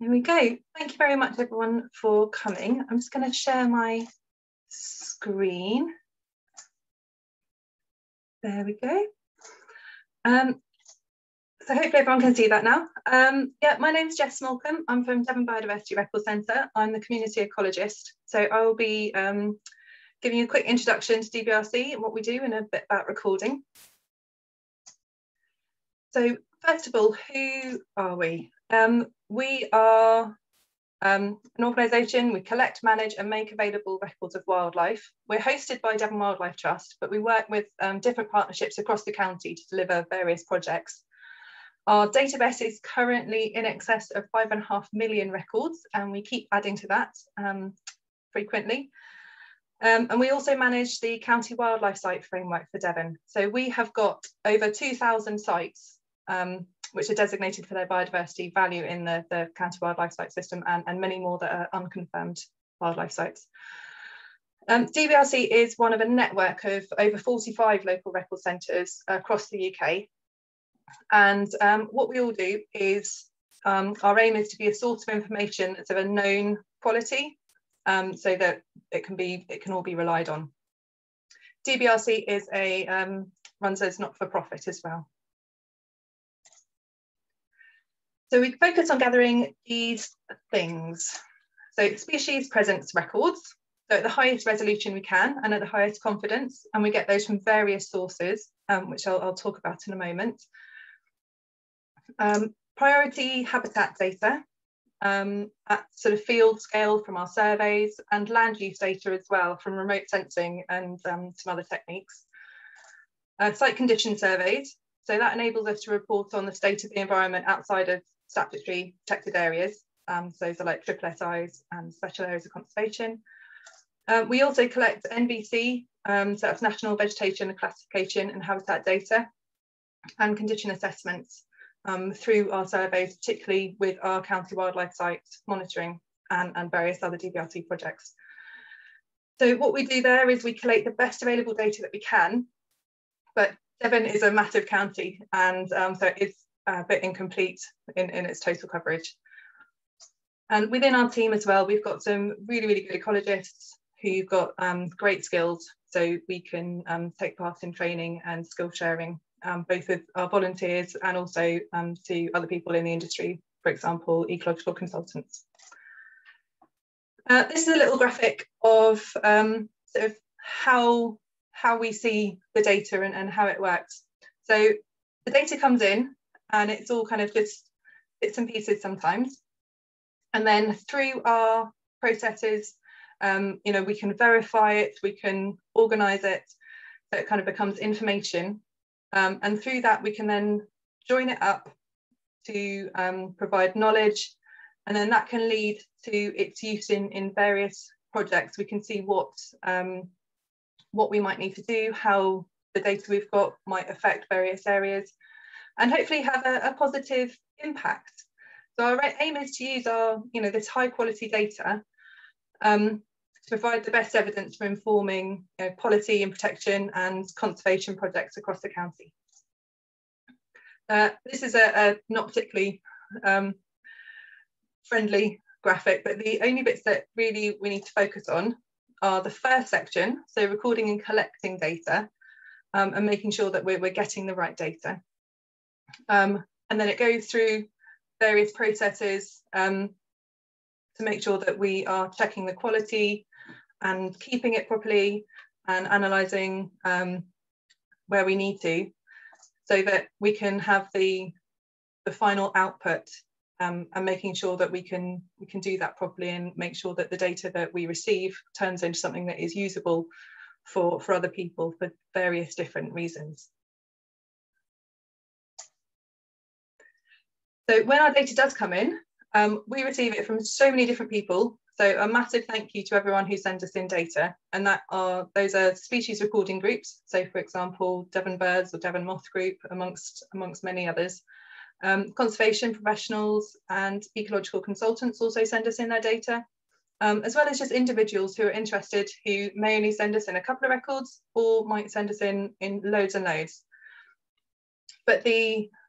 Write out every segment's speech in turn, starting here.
There we go. Thank you very much, everyone, for coming. I'm just going to share my screen. There we go. So hopefully everyone can see that now. Yeah, my name's Jess Smallcombe. I'm from Devon Biodiversity Records Centre. I'm the community ecologist. So I will be giving you a quick introduction to DBRC and what we do and a bit about recording. So first of all, who are we? We are an organisation. We collect, manage and make available records of wildlife. We're hosted by Devon Wildlife Trust, but we work with different partnerships across the county to deliver various projects. Our database is currently in excess of 5.5 million records, and we keep adding to that frequently. And we also manage the County Wildlife Site Framework for Devon. So we have got over 2,000 sites which are designated for their biodiversity value in the County Wildlife Site system, and many more that are unconfirmed wildlife sites. DBRC is one of a network of over 45 local record centres across the UK. And what we all do is, our aim is to be a source of information that's of a known quality, so that it can all be relied on. DBRC is a runs as not-for-profit as well. So we focus on gathering these things. So species presence records, so at the highest resolution we can and at the highest confidence, and we get those from various sources, which I'll talk about in a moment. Priority habitat data at sort of field scale from our surveys, and land use data as well from remote sensing and some other techniques. Site condition surveys, so that enables us to report on the state of the environment outside of statutory protected areas. So those are like SSSIs and special areas of conservation. We also collect NVC, so that's National Vegetation Classification and Habitat data, and condition assessments. Through our surveys, particularly with our county wildlife site monitoring and various other DBRC projects. So what we do there is we collate the best available data that we can, but Devon is a massive county, and so it is a bit incomplete in its total coverage. And within our team as well, we've got some really, really good ecologists who've got great skills, so we can take part in training and skill sharing, both with our volunteers and also to other people in the industry, for example, ecological consultants. This is a little graphic of sort of how we see the data and how it works. So the data comes in and it's all kind of just bits and pieces sometimes. And then through our processes, you know, we can verify it, we can organise it, so it kind of becomes information. And through that, we can then join it up to provide knowledge, and then that can lead to its use in various projects. We can see what we might need to do, how the data we've got might affect various areas, and hopefully have a positive impact. So our aim is to use our, you know, this high quality data to provide the best evidence for informing, you know, policy and protection and conservation projects across the county. This is a not particularly friendly graphic, but the only bits that really we need to focus on are the first section, so recording and collecting data, and making sure that we're getting the right data. And then it goes through various processes to make sure that we are checking the quality and keeping it properly and analysing where we need to, so that we can have the final output, and making sure that we can do that properly and make sure that the data that we receive turns into something that is usable for other people for various different reasons. So when our data does come in, we receive it from so many different people. So a massive thank you to everyone who sends us in data, and those are species recording groups. So for example, Devon Birds or Devon Moth Group, amongst many others. Conservation professionals and ecological consultants also send us in their data, as well as just individuals who are interested, who may only send us in a couple of records or might send us in loads and loads. But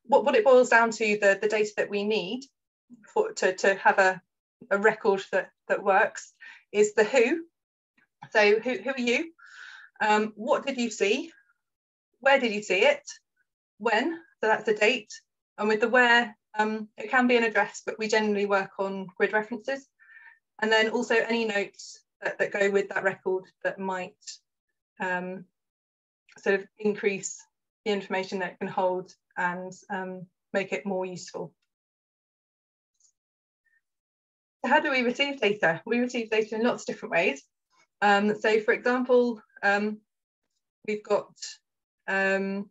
what it boils down to, the data that we need to have a record that works is the who. So who are you? What did you see? Where did you see it? When? So that's a date. And with the where, it can be an address, but we generally work on grid references. And then also any notes that go with that record that might sort of increase the information that it can hold and make it more useful. So how do we receive data? We receive data in lots of different ways. So for example, we've got an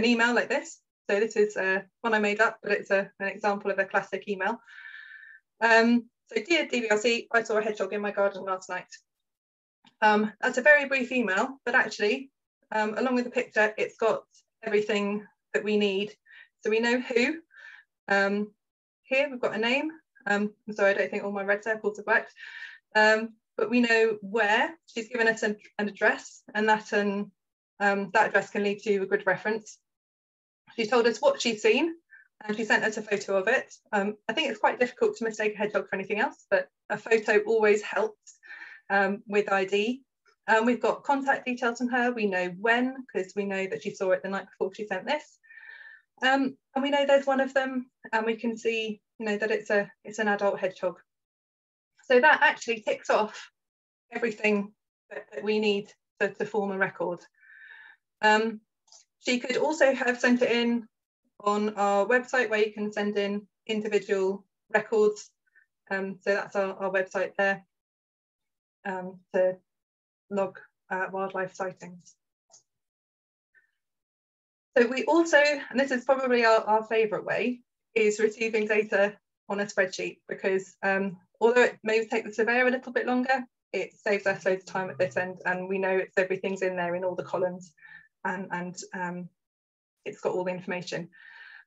email like this. So this is one I made up, but it's an example of a classic email. So dear DBRC, I saw a hedgehog in my garden last night. That's a very brief email, but actually, along with the picture, it's got everything that we need. So we know who. Here we've got a name. I'm sorry, I don't think all my red circles have worked. But we know where. She's given us an address, and that address can lead to a grid reference. She told us what she's seen, and she sent us a photo of it. I think it's quite difficult to mistake a hedgehog for anything else, but a photo always helps with ID. We've got contact details from her. We know when, because we know that she saw it the night before she sent this. And we know there's one of them, and we can see, you know, that it's an adult hedgehog. So that actually ticks off everything that we need to form a record. She could also have sent it in on our website, where you can send in individual records. So that's our website there to log wildlife sightings. So we also, and this is probably our favourite way, is receiving data on a spreadsheet, because although it may take the surveyor a little bit longer, it saves us loads of time at this end, and we know everything's in there in all the columns, and it's got all the information.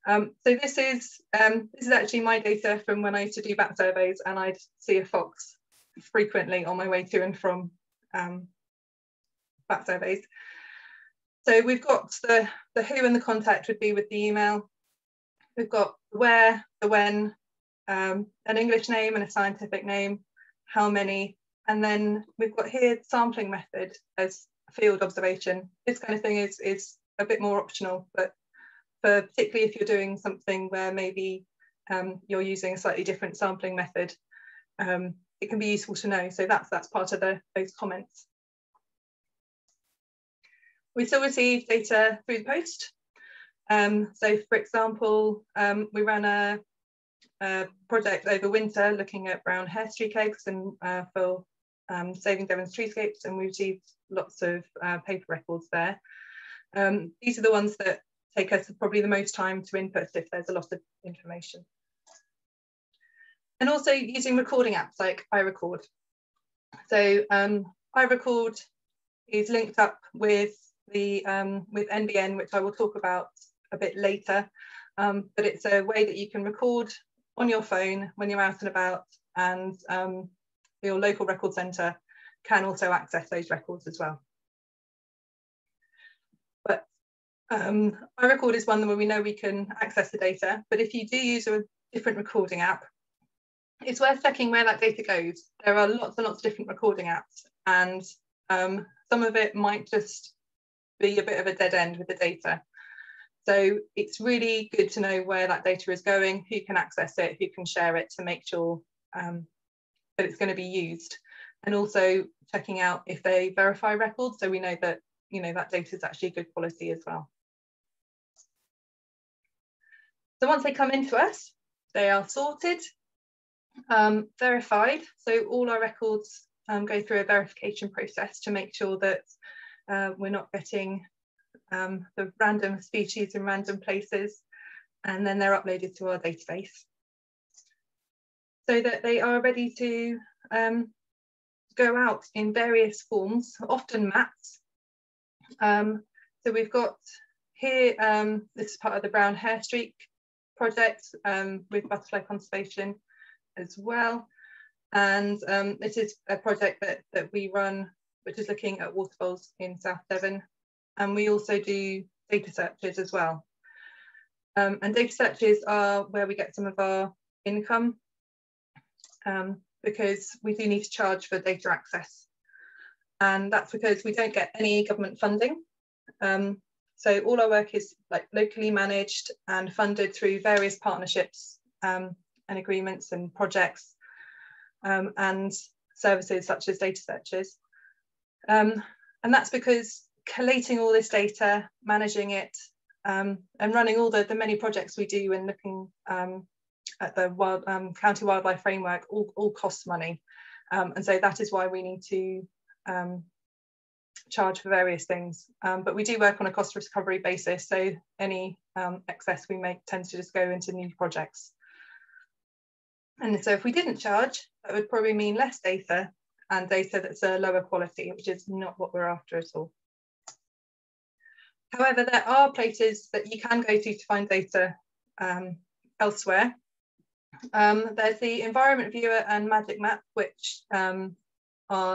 So this is actually my data from when I used to do bat surveys, and I'd see a fox frequently on my way to and from bat surveys. So we've got the who, and the contact would be with the email. We've got the where, the when, an English name and a scientific name, how many, and then we've got here sampling method as field observation. This kind of thing is a bit more optional, but for particularly if you're doing something where maybe you're using a slightly different sampling method, it can be useful to know. So that's part of those comments. We still receive data through the post. So for example, we ran a project over winter looking at brown hairstreak eggs and for saving Devon's treescapes, and we received lots of paper records there. These are the ones that take us probably the most time to input if there's a lot of information. And also using recording apps like iRecord. So iRecord is linked up with NBN, which I will talk about a bit later, but it's a way that you can record on your phone when you're out and about, and your local record centre can also access those records as well. But iRecord is one where we know we can access the data, but if you do use a different recording app, it's worth checking where that data goes. There are lots and lots of different recording apps, and some of it might just be a bit of a dead end with the data. So it's really good to know where that data is going, who can access it, who can share it, to make sure that it's going to be used. And also checking out if they verify records, so we know that, you know, that data is actually good quality as well. So once they come into us, they are sorted, verified. So all our records go through a verification process to make sure that we're not getting the random species in random places, and then they're uploaded to our database so that they are ready to go out in various forms, often maps. So we've got here, this is part of the brown hairstreak project with Butterfly Conservation as well. And this is a project that we run, which is looking at water bowls in South Devon. And we also do data searches as well. And data searches are where we get some of our income, because we do need to charge for data access. And that's because we don't get any government funding. So all our work is locally managed and funded through various partnerships and agreements and projects and services such as data searches. And that's because collating all this data, managing it, and running all the many projects we do and looking at the county wildlife framework all costs money. And so that is why we need to charge for various things. But we do work on a cost recovery basis. So any excess we make tends to just go into new projects. And so if we didn't charge, that would probably mean less data and data that's a lower quality, which is not what we're after at all. However, there are places that you can go to find data elsewhere. There's the Environment Viewer and Magic Map, which are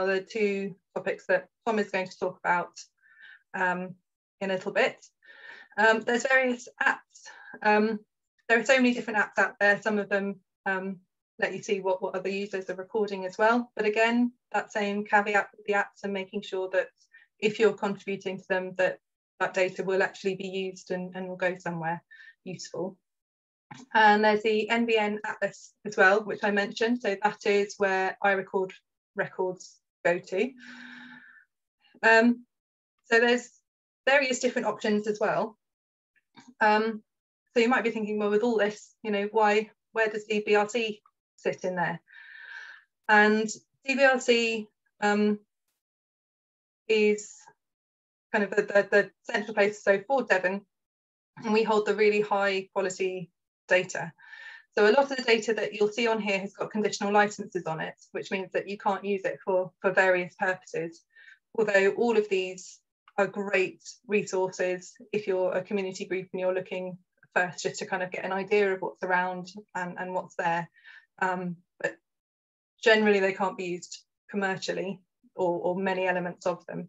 the two topics that Tom is going to talk about in a little bit. There's various apps. There are so many different apps out there. Some of them let you see what other users are recording as well. But again, that same caveat with the apps and making sure that if you're contributing to them, that that data will actually be used and will go somewhere useful. And there's the NBN Atlas as well, which I mentioned. So that is where iRecord records go to. So there's various different options as well. So you might be thinking, well, with all this, you know, where does DBRT sit in there? And DBRT is kind of the central place, so for Devon, and we hold the really high quality data. So a lot of the data that you'll see on here has got conditional licenses on it, which means that you can't use it for various purposes. Although all of these are great resources if you're a community group and you're looking first just to kind of get an idea of what's around and what's there. But generally they can't be used commercially or many elements of them.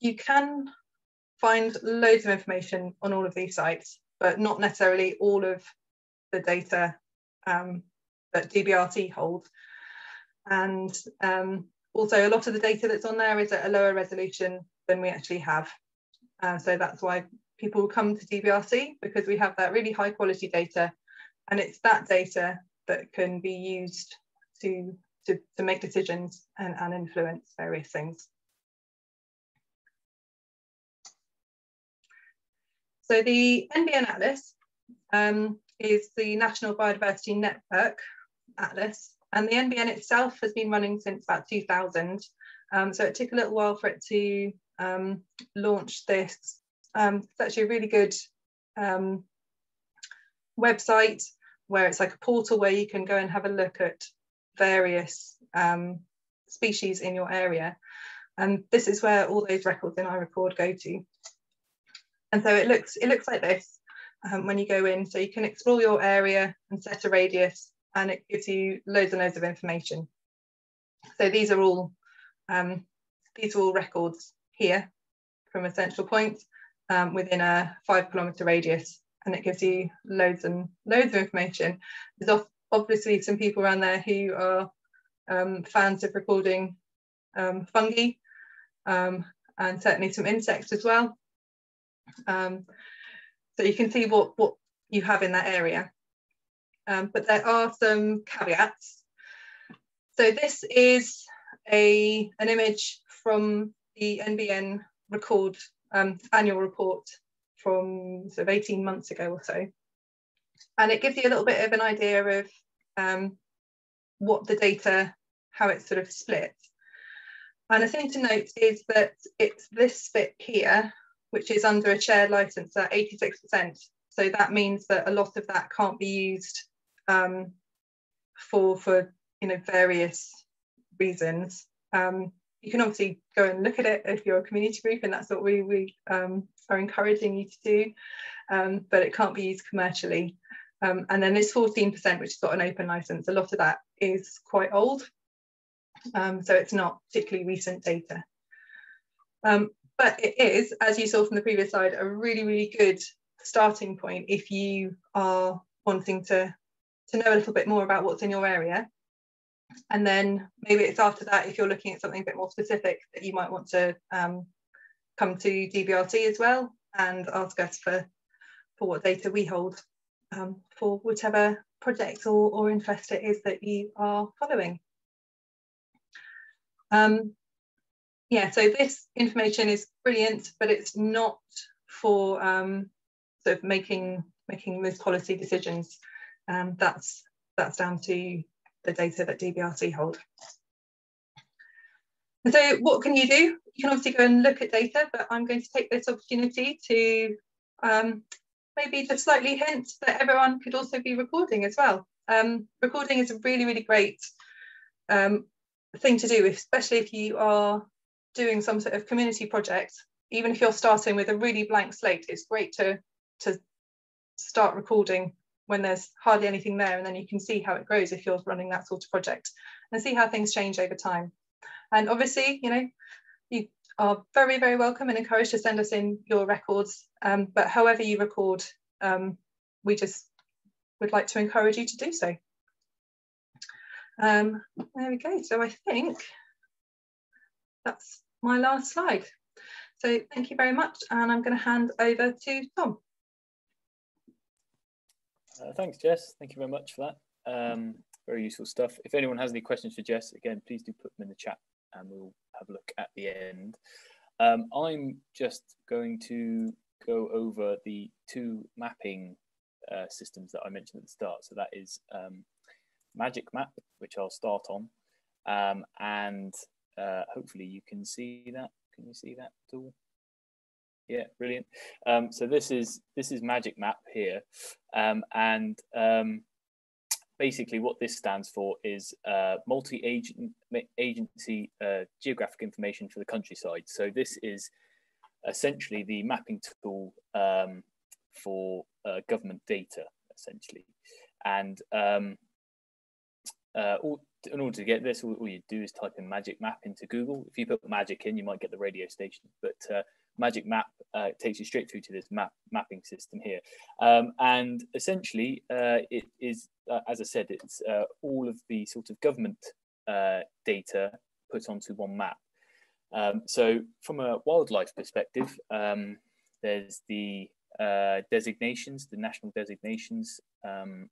You can find loads of information on all of these sites, but not necessarily all of the data that DBRT hold. And also a lot of the data that's on there is at a lower resolution than we actually have. So that's why people come to DBRT, because we have that really high quality data, and it's that data that can be used to make decisions and influence various things. So the NBN Atlas is the National Biodiversity Network Atlas, and the NBN itself has been running since about 2000. So it took a little while for it to launch this. It's actually a really good website where it's like a portal where you can go and have a look at various species in your area. And this is where all those records in iRecord go to. And so it looks like this when you go in. So you can explore your area and set a radius, and it gives you loads and loads of information. So these are all records here from a central point within a 5 kilometre radius, and it gives you loads and loads of information. There's obviously some people around there who are fans of recording fungi and certainly some insects as well. So you can see what you have in that area, but there are some caveats. So this is an image from the NBN record annual report from sort of 18 months ago or so, and it gives you a little bit of an idea of what the data, how it's sort of split. And a thing to note is that it's this bit here which is under a shared license at 86%. So that means that a lot of that can't be used for you know, various reasons. You can obviously go and look at it if you're a community group, and that's what we are encouraging you to do, but it can't be used commercially. And then this 14%, which has got an open license, a lot of that is quite old. So it's not particularly recent data. But it is, as you saw from the previous slide, a really, really good starting point if you are wanting to know a little bit more about what's in your area. And then maybe it's after that, if you're looking at something a bit more specific, that you might want to come to DBRT as well and ask us for what data we hold for whatever project or interest it is that you are following. Yeah, so this information is brilliant, but it's not for sort of making those policy decisions. That's down to the data that DBRT hold. And so what can you do? You can obviously go and look at data, but I'm going to take this opportunity to maybe just slightly hint that everyone could also be recording as well. Recording is a really, really great thing to do, especially if you are doing some sort of community project. Even if you're starting with a really blank slate, it's great to start recording when there's hardly anything there, and then you can see how it grows if you're running that sort of project and see how things change over time. And obviously, you know, you are very, very welcome and encouraged to send us in your records, but however you record, we just would like to encourage you to do so. There we go. So I think that's my last slide. So thank you very much, and I'm going to hand over to Tom. Thanks, Jess. Thank you very much for that. Very useful stuff. If anyone has any questions for Jess, again, please do put them in the chat and we'll have a look at the end. I'm just going to go over the two mapping systems that I mentioned at the start. So that is Magic Map, which I'll start on. And hopefully you can see that. Can you see that at all? Yeah, brilliant. So this is Magic Map here, and basically what this stands for is multi-agency geographic information for the countryside. So this is essentially the mapping tool for government data, essentially. And in order to get this, all you do is type in Magic Map into Google. If you put magic in, you might get the radio station, but Magic Map takes you straight through to this mapping system here. And essentially, it is, as I said, it's all of the sort of government data put onto one map. So from a wildlife perspective, there's the designations, the national designations from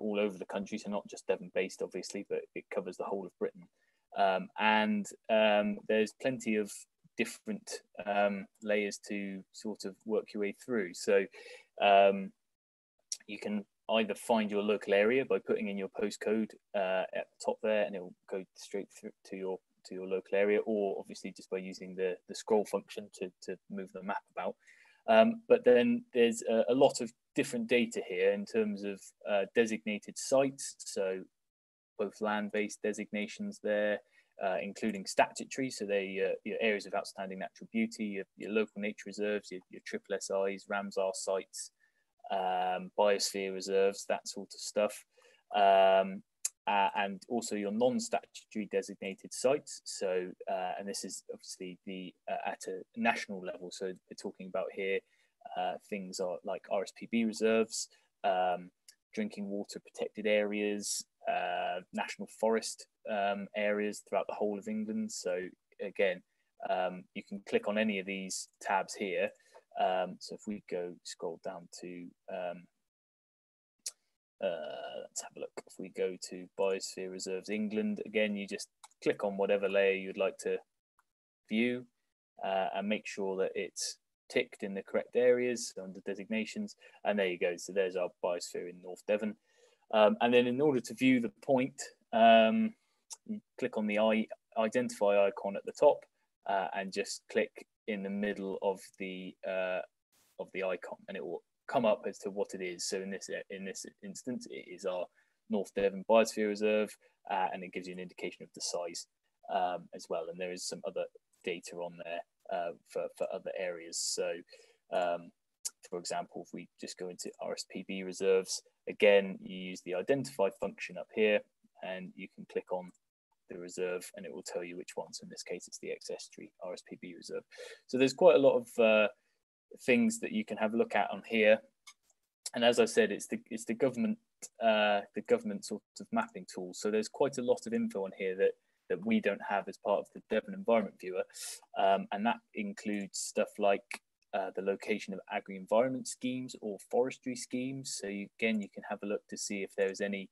all over the country, so not just Devon based, obviously, but it covers the whole of Britain. And there's plenty of different layers to sort of work your way through. So you can either find your local area by putting in your postcode at the top there, and it will go straight through to your local area, or obviously just by using the scroll function to move the map about. But then there's a lot of different data here in terms of designated sites, so both land-based designations there, including statutory, so they your areas of outstanding natural beauty, your local nature reserves, your SSSIs, Ramsar sites, biosphere reserves, that sort of stuff, and also your non-statutory designated sites. So and this is obviously at a national level, so we're talking about here things are like RSPB reserves, drinking water protected areas, national forest areas throughout the whole of England. So again, you can click on any of these tabs here. So if we go scroll down to let's have a look. If we go to Biosphere Reserves England, again, you just click on whatever layer you'd like to view and make sure that it's ticked in the correct areas under designations. And there you go. So there's our biosphere in North Devon. And then in order to view the point, you click on the identify icon at the top and just click in the middle of the icon, and it will come up as to what it is. So in this instance, it is our North Devon Biosphere Reserve, and it gives you an indication of the size as well. And there is some other data on there for other areas. So for example, if we just go into RSPB reserves, again, you use the identify function up here and you can click on the reserve and it will tell you which ones. In this case, it's the accessory RSPB reserve. So there's quite a lot of things that you can have a look at on here. And as I said, it's the government sort of mapping tool. So there's quite a lot of info on here that we don't have as part of the Devon Environment Viewer, and that includes stuff like the location of agri-environment schemes or forestry schemes. So you can have a look to see if there's any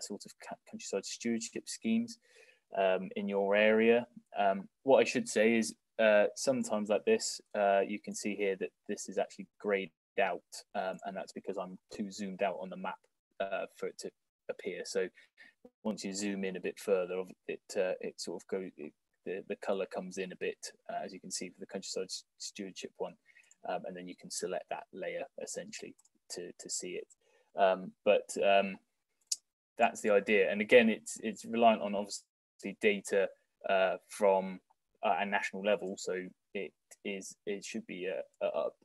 sort of countryside stewardship schemes in your area. What I should say is sometimes like this, you can see here that this is actually graded out, and that's because I'm too zoomed out on the map for it to appear. So once you zoom in a bit further, it sort of goes, the color comes in a bit, as you can see for the countryside stewardship one, and then you can select that layer essentially to see it. That's the idea, and again, it's reliant on obviously data from a national level, so it should be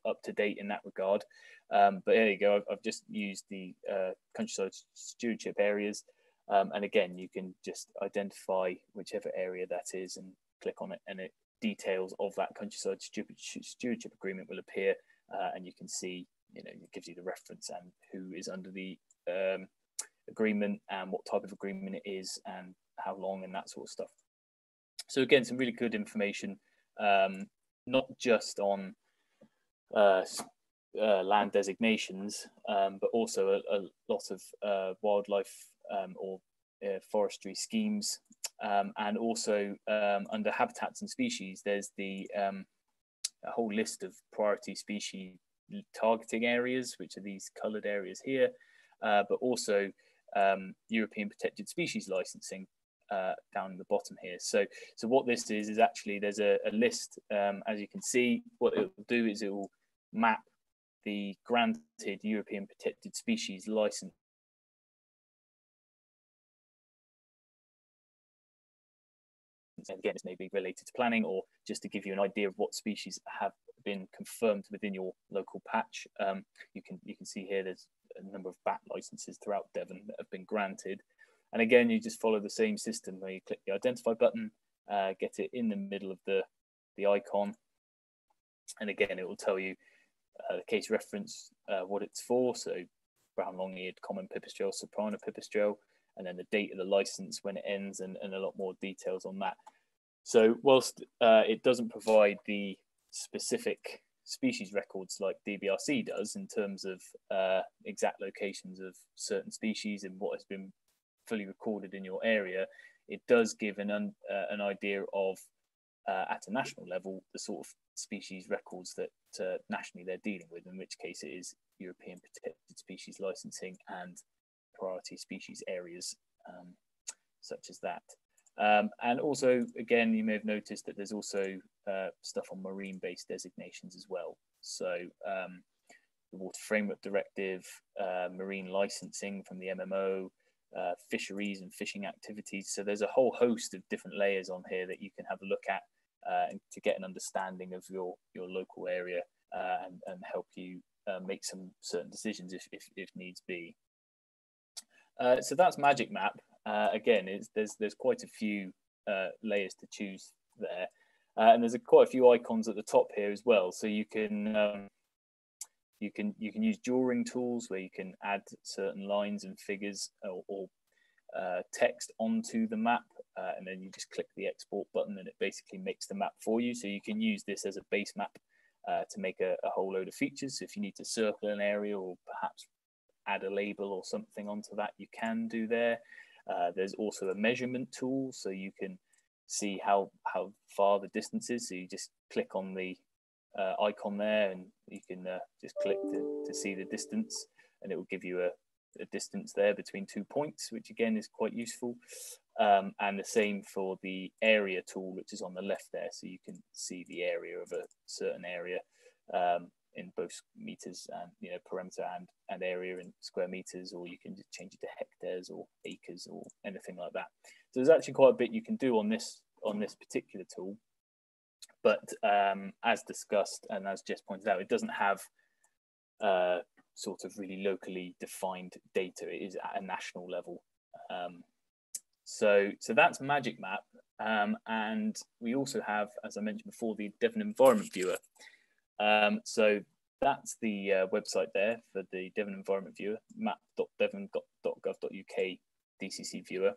up to date in that regard. But there you go. I've just used the countryside stewardship areas, and again, you can just identify whichever area that is and click on it, and it details of that countryside stewardship agreement will appear, and you can see, it gives you the reference and who is under the agreement and what type of agreement it is and how long and that sort of stuff. So again, some really good information, not just on land designations, but also a lot of wildlife or forestry schemes, and also under habitats and species, there's the a whole list of priority species targeting areas, which are these coloured areas here, but also European protected species licensing down the bottom here. So what this is actually there's a list, as you can see. What it will do is it will map the granted European protected species license . And again, this may be related to planning or just to give you an idea of what species have been confirmed within your local patch. You can see here there's a number of bat licenses throughout Devon that have been granted. And again, you just follow the same system where you click the identify button, get it in the middle of the icon. And again, it will tell you the case reference, what it's for. So brown long-eared common pipistrelle, soprano pipistrelle, and then the date of the license, when it ends, and a lot more details on that. So whilst it doesn't provide the specific species records like DBRC does in terms of exact locations of certain species and what has been fully recorded in your area, it does give an idea of, at a national level, the sort of species records that nationally they're dealing with, in which case it is European protected species licensing and priority species areas, such as that. And also, again, you may have noticed that there's also stuff on marine-based designations as well. So the Water Framework Directive, marine licensing from the MMO, fisheries and fishing activities. So there's a whole host of different layers on here that you can have a look at to get an understanding of your local area and help you make some certain decisions if needs be. So that's Magic Map. Again, there's quite a few layers to choose there, and there's quite a few icons at the top here as well. So you can use drawing tools where you can add certain lines and figures or text onto the map, and then you just click the export button, and it basically makes the map for you. So you can use this as a base map to make a whole load of features. So if you need to circle an area or perhaps add a label or something onto that, you can do there. There's also a measurement tool, so you can see how far the distance is. So you just click on the icon there, and you can just click to see the distance, and it will give you a distance there between 2 points, which again is quite useful. And the same for the area tool, which is on the left there, so you can see the area of a certain area, in both meters and perimeter and area in square meters, or you can just change it to hectares or acres or anything like that. So there's actually quite a bit you can do on this particular tool, but as discussed and as Jess pointed out, it doesn't have sort of really locally defined data. It is at a national level. So that's Magic Map, and we also have, as I mentioned before, the Devon Environment Viewer. So that's the website there for the Devon Environment Viewer, map.devon.gov.uk DCC Viewer.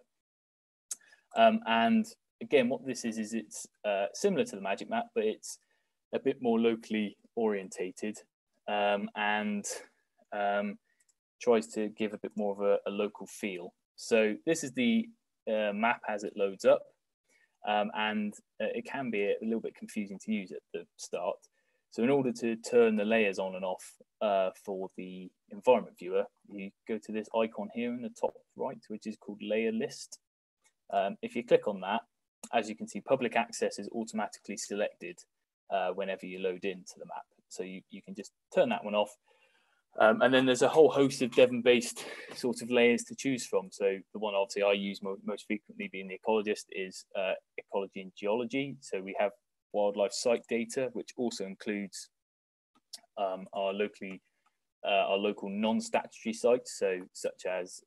And again, what this is it's similar to the Magic Map, but it's a bit more locally orientated and tries to give a bit more of a local feel. So this is the map as it loads up, and it can be a little bit confusing to use at the start. So in order to turn the layers on and off for the Environment Viewer, you go to this icon here in the top right, which is called Layer List. If you click on that, as you can see, public access is automatically selected whenever you load into the map. So you can just turn that one off. And then there's a whole host of Devon-based sort of layers to choose from. So the one obviously I use most frequently, being the ecologist, is ecology and geology. So we have wildlife site data, which also includes our local non-statutory sites, so such as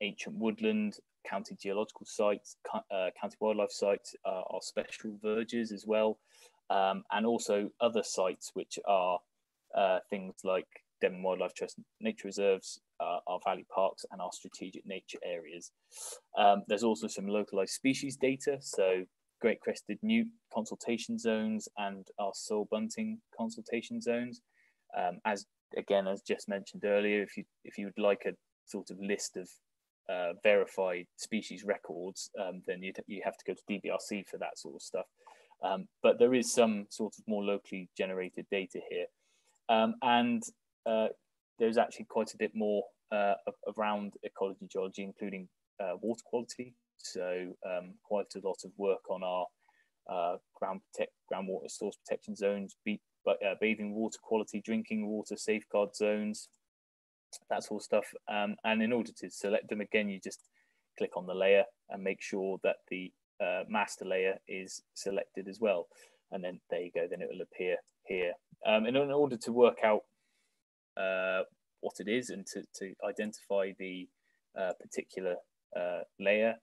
ancient woodland, county geological sites, county wildlife sites, our special verges as well, and also other sites which are things like Devon Wildlife Trust nature reserves, our valley parks, and our strategic nature areas. There's also some localized species data, so great crested newt consultation zones and our soil bunting consultation zones. As just mentioned earlier, if you would like a sort of list of verified species records, then you have to go to DBRC for that sort of stuff. But there is some sort of more locally generated data here. And there's actually quite a bit more around ecology and geology, including water quality. So quite a lot of work on our groundwater source protection zones, bathing water quality, drinking water safeguard zones, that sort of stuff. And in order to select them, again, you just click on the layer and make sure that the master layer is selected as well. And then there you go, then it will appear here. And in order to work out what it is and to identify the particular layer,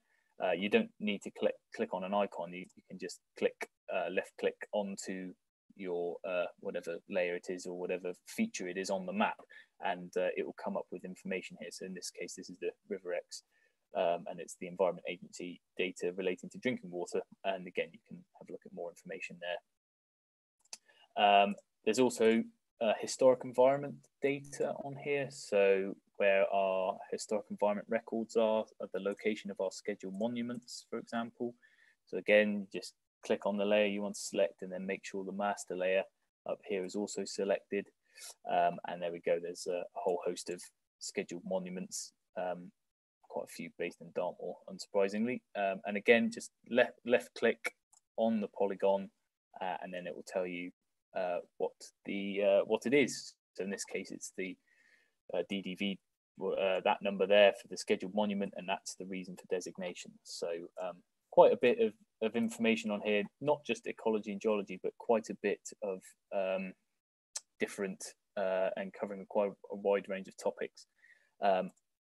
you don't need to click on an icon. You can just click left click onto your whatever layer it is or whatever feature it is on the map, and it will come up with information here. So in this case, this is the RiverX, and it's the Environment Agency data relating to drinking water. And again, you can have a look at more information there. There's also historic environment data on here, so where our historic environment records are at the location of our scheduled monuments, for example. So again, just click on the layer you want to select and then make sure the master layer up here is also selected, and there we go. There's a whole host of scheduled monuments, quite a few based in Dartmoor, unsurprisingly, and again, just left click on the polygon, and then it will tell you what it is. So in this case, it's the DDV, that number there for the scheduled monument, and that's the reason for designation. So quite a bit of information on here, not just ecology and geology, but quite a bit of different and covering quite a wide range of topics.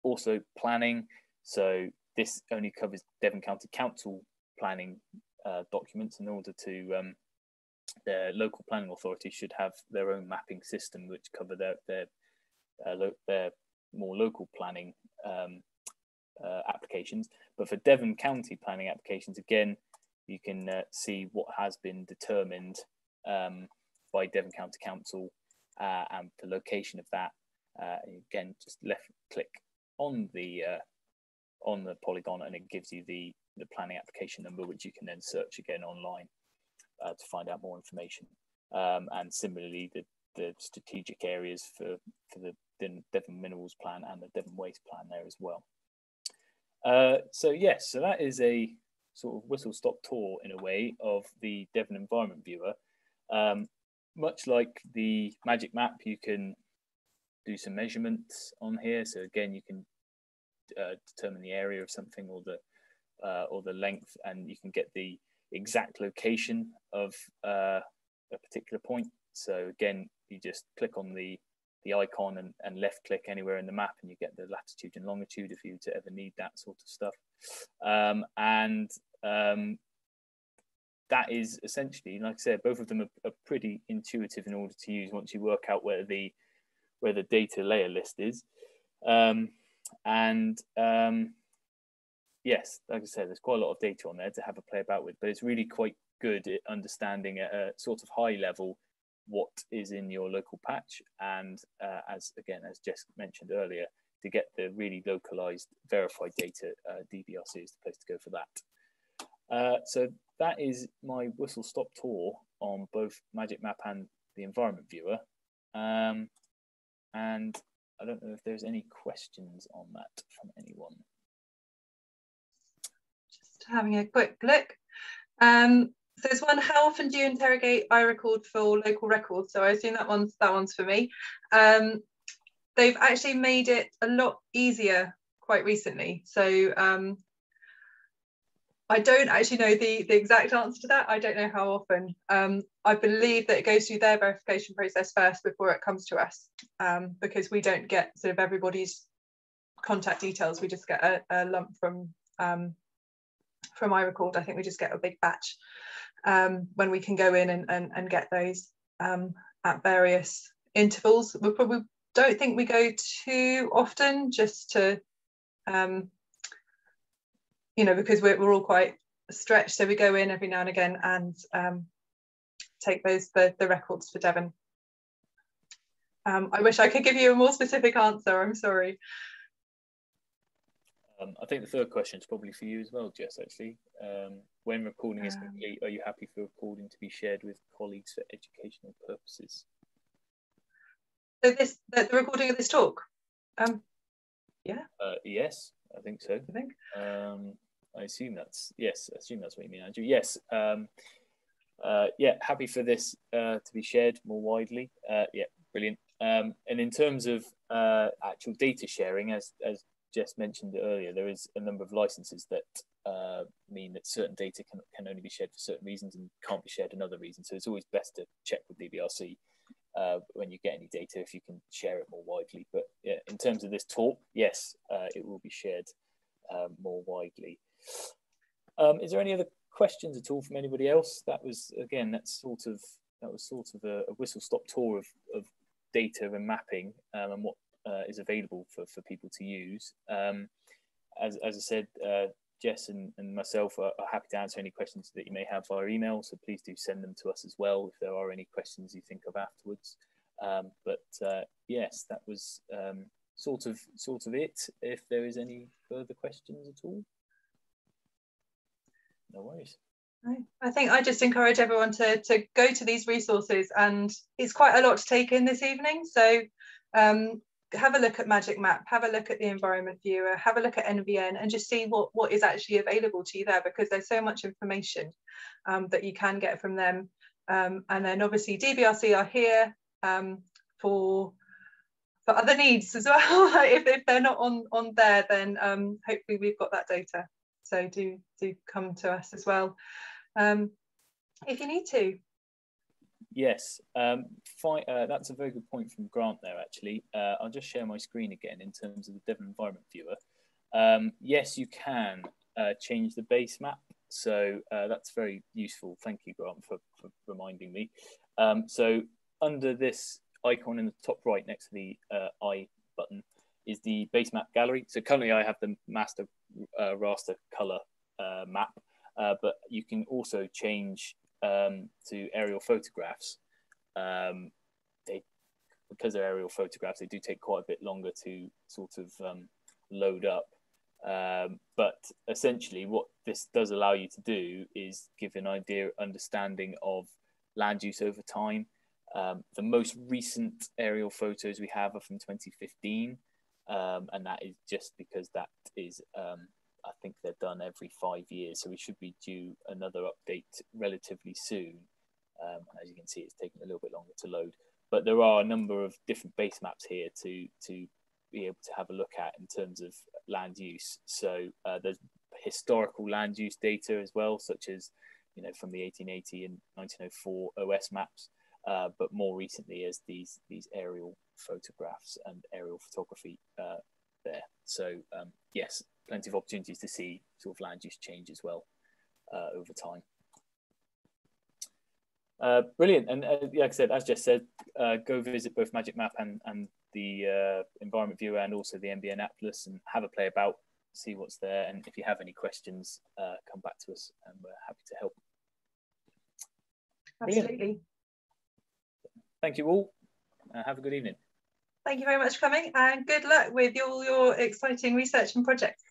Also planning. So this only covers Devon County Council planning documents. In order to their local planning authority should have their own mapping system which cover their more local planning applications. But for Devon County planning applications, again, you can see what has been determined by Devon County Council and the location of that. Again, just left click on the polygon, and it gives you the planning application number, which you can then search again online to find out more information. And similarly, the strategic areas for the Devon Minerals Plan and the Devon Waste Plan there as well. So yes, so that is a sort of whistle-stop tour in a way of the Devon Environment Viewer. Much like the Magic Map, you can do some measurements on here. So again, you can determine the area of something or the length, and you can get the exact location of a particular point. So again, you just click on the icon and left click anywhere in the map, and you get the latitude and longitude if you to ever need that sort of stuff. that is essentially, like I said, both of them are pretty intuitive in order to use once you work out where the data layer list is. Yes, like I said, there's quite a lot of data on there to have a play about with, but it's really quite good at understanding at a sort of high level what is in your local patch. And as Jess mentioned earlier, to get the really localized verified data, DBRC is the place to go for that. So that is my whistle stop tour on both Magic Map and the Environment Viewer. And I don't know if there's any questions on that from anyone. Just having a quick look. So there's one, how often do you interrogate iRecord for local records? So I assume that one's for me. They've actually made it a lot easier quite recently. So I don't actually know the exact answer to that. I don't know how often. I believe that it goes through their verification process first before it comes to us, because we don't get sort of everybody's contact details. We just get a lump from iRecord. I think we just get a big batch when we can go in and get those at various intervals. We probably don't think we go too often, just to, you know, because we're all quite stretched. So we go in every now and again and take those, the records for Devon. I wish I could give you a more specific answer, I'm sorry. I think the third question is probably for you as well, Jess, actually. When recording is complete, are you happy for recording to be shared with colleagues for educational purposes? So this, the recording of this talk? Yeah. Yes, I think so. I think. I assume that's, yes, I assume that's what you mean, Andrew. Yes. Yeah, happy for this to be shared more widely. Yeah, brilliant. And in terms of actual data sharing, as Jess mentioned earlier, there is a number of licenses that mean that certain data can only be shared for certain reasons and can't be shared another reason. So it's always best to check with DBRC when you get any data if you can share it more widely. But yeah, in terms of this talk, yes, it will be shared more widely. Is there any other questions at all from anybody else? That was, again, that was sort of a whistle stop tour of data and mapping and what is available for people to use. As I said, Jess and myself are happy to answer any questions that you may have via email, so please do send them to us as well if there are any questions you think of afterwards. Yes, that was sort of it. If there is any further questions at all, no worries. I think I just encourage everyone to go to these resources, and it's quite a lot to take in this evening. So have a look at Magic Map, have a look at the Environment Viewer, have a look at NVN, and just see what is actually available to you there, because there's so much information that you can get from them. And then obviously DBRC are here for other needs as well. if they're not on there, then hopefully we've got that data. So do come to us as well if you need to. Yes, that's a very good point from Grant there, actually. I'll just share my screen again in terms of the Devon Environment Viewer. Yes, you can change the base map. So that's very useful. Thank you, Grant, for reminding me. So under this icon in the top right next to the I button is the base map gallery. So currently I have the master raster color map, but you can also change to aerial photographs. Because they're aerial photographs, they do take quite a bit longer to sort of load up. But essentially what this does allow you to do is give an idea, understanding of land use over time. The most recent aerial photos we have are from 2015. And that is just because that is, I think they're done every 5 years, so we should be due another update relatively soon. As you can see, it's taking a little bit longer to load, but there are a number of different base maps here to be able to have a look at in terms of land use. So there's historical land use data as well, such as, you know, from the 1880 and 1904 OS maps, but more recently as these aerial photographs and aerial photography there. So yes, plenty of opportunities to see sort of land use change as well over time. Brilliant. And like I said, as Jess said, go visit both Magic Map and the Environment Viewer and also the NBN Atlas and have a play about, see what's there. And if you have any questions, come back to us and we're happy to help. Absolutely. Brilliant. Thank you all. Have a good evening. Thank you very much for coming and good luck with all your exciting research and projects.